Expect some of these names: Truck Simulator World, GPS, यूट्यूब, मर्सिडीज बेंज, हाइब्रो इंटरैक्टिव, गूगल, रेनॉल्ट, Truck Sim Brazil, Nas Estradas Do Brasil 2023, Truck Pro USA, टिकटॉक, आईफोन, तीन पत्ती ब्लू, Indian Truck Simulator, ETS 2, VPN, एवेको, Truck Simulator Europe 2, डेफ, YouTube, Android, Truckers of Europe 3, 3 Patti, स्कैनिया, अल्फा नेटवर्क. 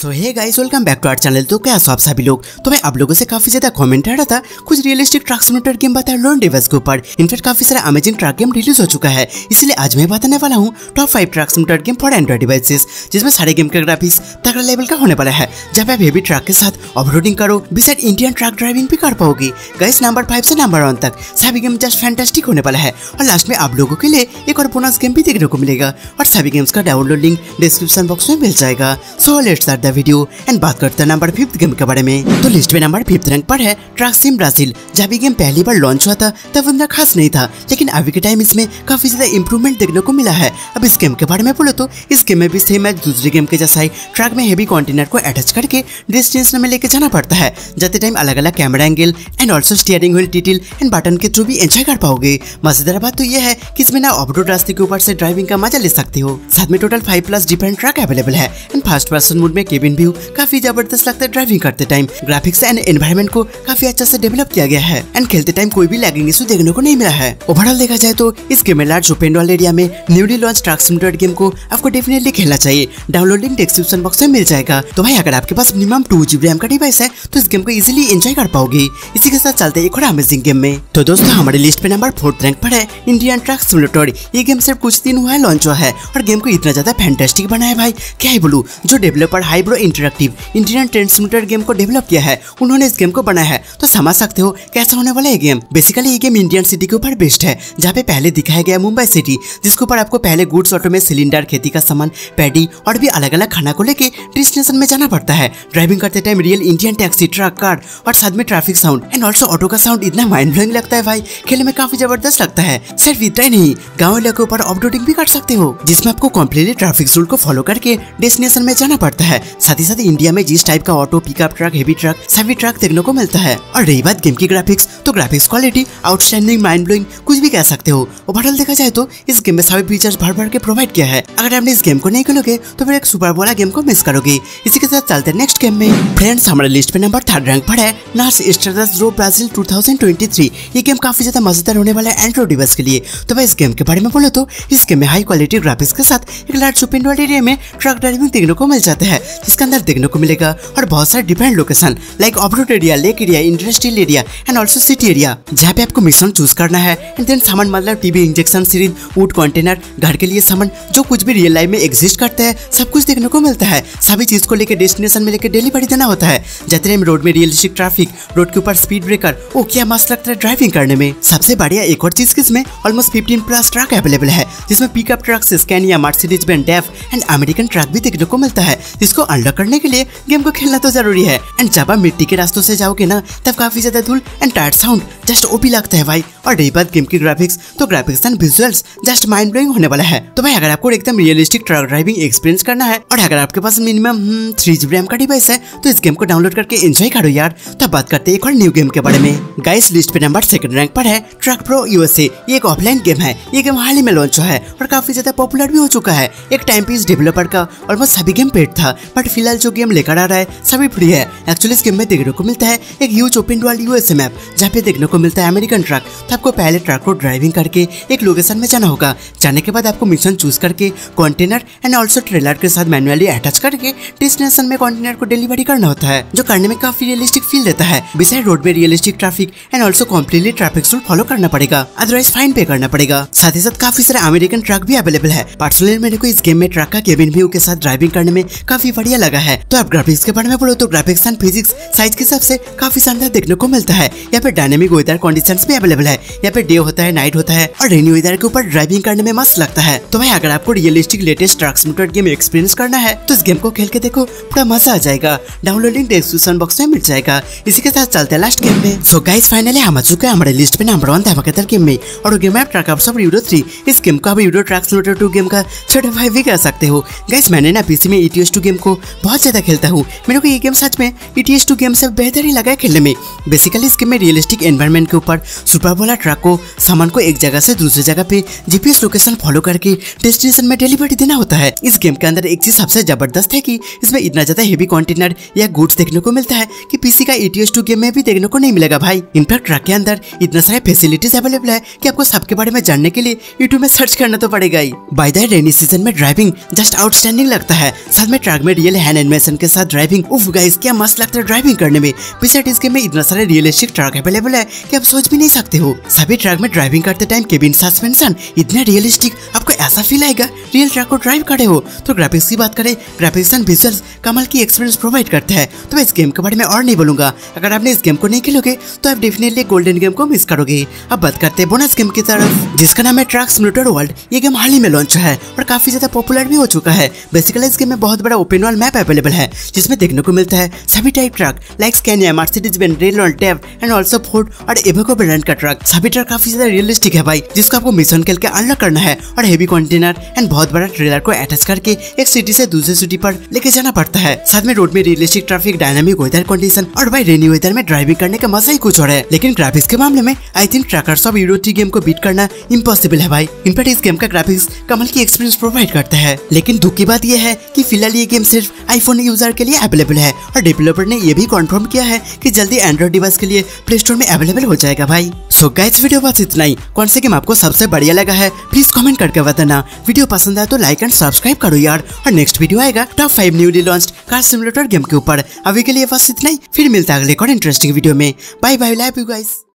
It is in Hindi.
So hey guys welcome back to our channel. तो क्या आप सभी लोग, तो मैं आप लोगों से काफी ज्यादा कमेंट आ रहा था कुछ रियलिस्टिक ट्रक सिमुलेटर गेम बताया लर्न डिवाइस के ऊपर। इनफैक्ट काफी सारा अमेजिंग ट्रक गेम रिलीज हो चुका है, इसलिए आज मैं बताने वाला हूँ top 5 truck simulator game for Android devices, जिसमें सारे गेम का ग्राफिक्स तगड़ा लेवल का होने वाला है, जब आप हेवी ट्रक के साथ ऑफरोडिंग करो, बिसाइड इंडियन ट्रक ड्राइविंग भी कर पाओगे। गाइस नंबर 5 से नंबर 1 तक सभी गेम जस्ट फैंटास्टिक होने वाला है, और लास्ट में आप लोगों के लिए एक और बोनस गेम भी देखने को मिलेगा, और सभी गेम्स का डाउनलोड लिंक डिस्क्रिप्शन बॉक्स में मिल जाएगा। So let's start video and बात करते हैं नंबर 5 गेम के बारे में। तो लिस्ट में नंबर 5 रैंक पर है ट्रक सिम ब्राजील। जब ये गेम पहली बार लॉन्च हुआ था तब उतना खास नहीं था, लेकिन अभी के टाइम इसमें काफी ज्यादा इंप्रूवमेंट देखने को मिला है। अब इस गेम के बारे में बोलो तो इस गेम में भी सेम है दूसरे गेम के जैसा ही ट्रक में हेवी कंटेनर को अटैच करके डेस्टिनेशन में लेके जाना पड़ता है, जाते टाइम अलग अलग camera angle and also steering wheel tilt and button के थ्रू भी एंजॉय कर पाओगे। मजेदार बात तो यह है कि इसमें ना ऑफ रोड रास्ते के ऊपर से ड्राइविंग का मजा ले सकते हो। साथ में टोटल 5+ डिफरेंट ट्रक अवेलेबल है एंड फर्स्ट पर्सन मोड में केबिन व्यू काफी जबरदस्त लगता है ड्राइविंग करते टाइम। ग्राफिक्स एंड एनवायरनमेंट को काफी अच्छा से डेवलप किया गया है एंड खेलते टाइम कोई भी लैगिंग इशू देखने को नहीं मिला है। ओवरऑल देखा जाए तो इस गेम में लार्ज ओपन वर्ल्ड एरिया में newly launch truck simulator game को आपको डेफिनेटली खेलना चाहिए। डाउनलोड लिंक डिस्क्रिप्शन बॉक्स में मिल जाएगा। तो भाई अगर आपके पास मिनिमम 2 GB रैम का डिवाइस है तो इस गेम को इजीली एंजॉय कर पाओगे। इसी के साथ चलते एक और अमेजिंग गेम में। तो दोस्तों हमारे लिस्ट पे नंबर 4 रैंक पर है इंडियन ट्रक सिमुलेटर। ये गेम सिर्फ कुछ दिन हुआ है लॉन्च हुआ है और गेम को इतना ज्यादा फैंटास्टिक बना है भाई क्या ही बोलूं। जो developer हाइब्रो इंटरैक्टिव Indian truck simulator game को डेवलप किया है उन्होंने इस गेम को बनाया है, तो समझ सकते हो कैसा होने वाला है गेम। बेसिकली ये गेम इंडियन सिटी के ऊपर बेस्ड है, जहाँ पे पहले दिखाया गया मुंबई सिटी, जिसके ऊपर आपको पहले गुड्स ऑटो में सिलेंडर, खेती का सामान, पैडी और भी अलग अलग खाना को लेके डेस्टिनेशन में जाना पड़ता है। ड्राइविंग करते time real Indian taxi, truck, car और साथ में traffic sound and also auto का साउंड इतना माइंड ब्लोइंग लगता है भाई, खेल में काफी जबरदस्त लगता है। सिर्फ इतना ही नहीं, गाँव इलाके ऊपर ऑफ रोडिंग भी कर सकते हो, जिसमें आपको कम्प्लीटली ट्रैफिक रूल को फॉलो करके डेस्टिनेशन में जाना पड़ता है। साथ ही साथ इंडिया में जिस टाइप का auto, pickup truck, heavy truck सभी ट्रक देखने को मिलता है। और रही बात गेम की ग्राफिक्स, तो graphics quality outstanding, mind blowing कुछ भी कह सकते हो। ओवरऑल देखा जाए तो इस गेम में सभी फीचर्स भर के प्रोवाइड किया है। अगर आपने इस गेम को नहीं खेलोगे तो फिर एक सुपर वाला गेम को मिस करोगे। इसी के साथ चलते नेक्स्ट गेम में। फ्रेंड्स हमारे लिस्ट में नंबर 3 रैंक पर है नास एस्ट्राडास ब्राजील 2023। ये गेम काफी ज्यादा मजेदार होने वाला है एंड्रॉइड डिवाइस के लिए। तो भाई इस गेम के बारे में बोलो तो इस गेम में हाई क्वालिटी ग्राफिक्स के साथ एक लार्ज ओपन वर्ल्ड एरिया में ट्रक ड्राइविंग देखने को मिल जाता है, जिसके अंदर देखने को मिलेगा और बहुत सारे different location like off road area, lake area, industrial area and also city area, जहाँ पे आपको मिशन चूज करना है एंड देन सामान मतलब TV, injection series, wood, container, घर के लिए सामान जो कुछ भी रियल लाइफ में एग्जिस्ट करता है सब कुछ देखने को मिलता है। सभी चीज को लेकर डेस्टिनेशन में लेकर डिलीवरी देना होता है। जाते रोड में रियलिस्टिक ट्रैफिक, रोड के ऊपर स्पीड ब्रेकर, ओ क्या मस्त लगता है ड्राइविंग करने में। सबसे बढ़िया एक और चीज इसमें ऑलमोस्ट 15+ ट्रक अवेलेबल है, जिसमें pickup truck, स्कैनिया, मर्सिडीज बेंज, डेफ and American truck भी देखने को मिलता है। इसको अनलॉक करने के लिए गेम को खेलना तो जरूरी है। एंड जब आप मिट्टी के रास्तों से जाओगे ना तब काफी ज्यादा धूल and tyre sound just OP लगता है भाई। और रही बात गेम की ग्राफिक्स, तो graphics and visuals just mind blowing होने वाला है। तो भाई अगर आपको एकदम रियलिस्टिक ट्रक ड्राइविंग एक्सपीरियंस करना है और अगर आपके पास मिनिमम 3 GB रैम का डिवाइस है तो इस गेम को डाउनलोड करके एंजॉय करो यार। तो बात करते हैं एक और न्यू गेम के बारे में। गाइस लिस्ट पे नंबर 2 रैंक पर है ट्रक प्रो USA। ये एक ऑफलाइन गेम है। ये गेम हाल ही में लॉन्च हुआ है और काफी ज्यादा पॉपुलर भी हो चुका है। एक टाइम पे इस डेवलपर का ऑलमोस्ट सभी गेम पेड था, बट फिलहाल जो गेम लेकर आ रहा है सभी फ्री है। एक्चुअली इस गेम में देखने को मिलता है एक huge open world USA map, जहाँ पे देखने को मिलता है अमेरिकन ट्रक। तो आपको पहले ट्रक को ड्राइविंग करके एक लोकेशन में जाना होगा। जाने के बाद आपको मिशन चूज करके कंटेनर एंड ऑल्सो ट्रेलर के साथ मैनुअली अटैच करके डेस्टिनेशन में कंटेनर को डिलीवरी करना होता है, जो करने में काफी रियलिस्टिक फील देता है। बिसाइड रोड में realistic traffic and also completely traffic rule follow करना पड़ेगा, अदरवाइज फाइन पे करना पड़ेगा। साथ ही साथ काफी सारे अमेरिकन ट्रक भी अवेलेबल है। पर्सनली मेरे को इस गेम में ट्रक का केबिन व्यू के साथ ड्राइविंग करने में काफी बढ़िया लगा है। तो आप ग्राफिक्स के बारे में बोलो तो ग्राफिक्स एंड फिजिक्स साइज के हिसाब से काफी शानदार देखने को मिलता है। यहाँ पे डायनेमिक वेदर कंडीशंस भी अवेलेबल है। यहाँ पे डे होता है, नाइट होता है और रेनी वेदर के ऊपर ड्राइविंग करने में मस्त लगता है। तो भाई अगर आपको realistic latest truck simulator game experience करना है तो इस गेम को खेल के देखो, पूरा मजा आ जाएगा। डाउनलोड लिंक डिस्क्रिप्शन बॉक्स में मिल जाएगा। इसी के साथ चलते हैं लास्ट गेम में। सो गाइस फाइनली हम आ चुके हैं हमारे लिस्ट में नंबर 1 धमाकेदार गेम में, और गेम है ट्रक्स ऑफ यूरो 3। इस गेम को आप यूरो ट्रक सिमुलेटर 2 गेम का छोटा भाई भी कह सकते हो। गाइस मैंने ना पीसी में ETS 2 गेम को बहुत ज्यादा खेलता हूँ। मेरे को ये गेम सच में ETS 2 गेम से बेहतर ही लगा है खेलने में। बेसिकली इस गेम में रियलिस्टिक एनवायरनमेंट के ऊपर सुपर वाला ट्रक को सामान को एक जगह से दूसरी जगह पे GPS लोकेशन फॉलो करके डेस्टिनेशन में डिलीवरी देना होता है। इस गेम के अंदर एक चीज सबसे जबरदस्त है कि इसमें इतना ज्यादा हेवी कंटेनर या गुड्स देखने को मिलता है कि पीसी का ETS 2 गेम में भी देखने को नहीं मिलेगा भाई। इनफैक्ट ट्रक के अंदर इतना सारे फैसिलिटीज अवेलेबल है कि आपको सबके बारे में जानने के लिए YouTube में सर्च करना तो पड़ेगा ही। बाय द रेनी सीजन में ड्राइविंग जस्ट आउटस्टैंडिंग लगता है। साथ में ट्रक में रियल हैंड एनिमेशन के साथ ड्राइविंग। उफ गाइस क्या मस्त लगता है ड्राइविंग करने में। पिछले इसके में इतना सारे रियलिस्टिक ट्रक अवेलेबल है कि आप सोच भी नहीं सकते हो। सभी ट्रक में ड्राइविंग करते टाइम केबिन सस्पेंशन इतना रियलिस्टिक, आपको ऐसा फील आएगा रियल ट्रक को ड्राइव करे हो। तो ग्राफिक्स की बात करें, ग्राफिक्स एंड विजुअल्स कमाल की एक्सपीरियंस प्रोवाइड करते हैं। तो मैं इस गेम के बारे में और नहीं बोलूंगा, अगर आपने इस गेम को नहीं खेलोगे तो आप डेफिनेटली गोल्डन गेम को मिस करोगे। अब बात करते हैं बोनस गेम की तरफ, जिसका नाम है ट्रक सिम्युलेटर वर्ल्ड। ये गेम हाल ही में लॉन्च है और काफी ज्यादा पॉपुलर भी हो चुका है। बेसिकली इस गेम में बहुत बड़ा ओपन वर्ल्ड मैप अवेलेबल है, जिसमें देखने को मिलता है सभी type truck like स्कैनिया, मर्सिडीज बेंज, रेनॉल्ट, टैब एंड ऑल्सो फोर्ड और एवेको ब्रांड का ट्रक। सभी ट्रक काफी ज्यादा रियलिस्टिक है भाई, जिसको आपको मिशन खेल के अनलॉक करना है और हेवी कंटेनर एंड बहुत बड़ा ट्रेलर को अटैच करके एक सिटी से दूसरे सिटी पर लेके जाना पड़ता है। साथ में रोड में realistic traffic, dynamic weather condition और भाई रेनी वेदर में ड्राइविंग करने का मजा ही कुछ और है। लेकिन ग्राफिक्स के मामले में I think truckers of Europe 3 game को बीट करना इम्पॉसिबल है भाई। इनफैक्ट इस गेम का ग्राफिक्स कमाल की एक्सपीरियंस प्रोवाइड करता है। लेकिन दुख की बात यह है कि फिलहाल ये गेम सिर्फ आईफोन यूजर के लिए अवेलेबल है और डेवलपर ने यह भी कन्फर्म किया है कि जल्दी एंड्रॉइड डिवाइस के लिए प्ले स्टोर में अवेलेबल हो जाएगा भाई। सो गाइस वीडियो बस इतना ही। कौन से गेम आपको सबसे बढ़िया लगा है प्लीज कमेंट करके बताना। वीडियो पसंद आए तो लाइक एंड सब्सक्राइब करो यार। और नेक्स्ट वीडियो आएगा top 5 newly launched car simulator game के ऊपर। अभी के लिए बस इतना ही, फिर मिलता है अगले एक और इंटरेस्टिंग वीडियो में। Bye bye, love you guys.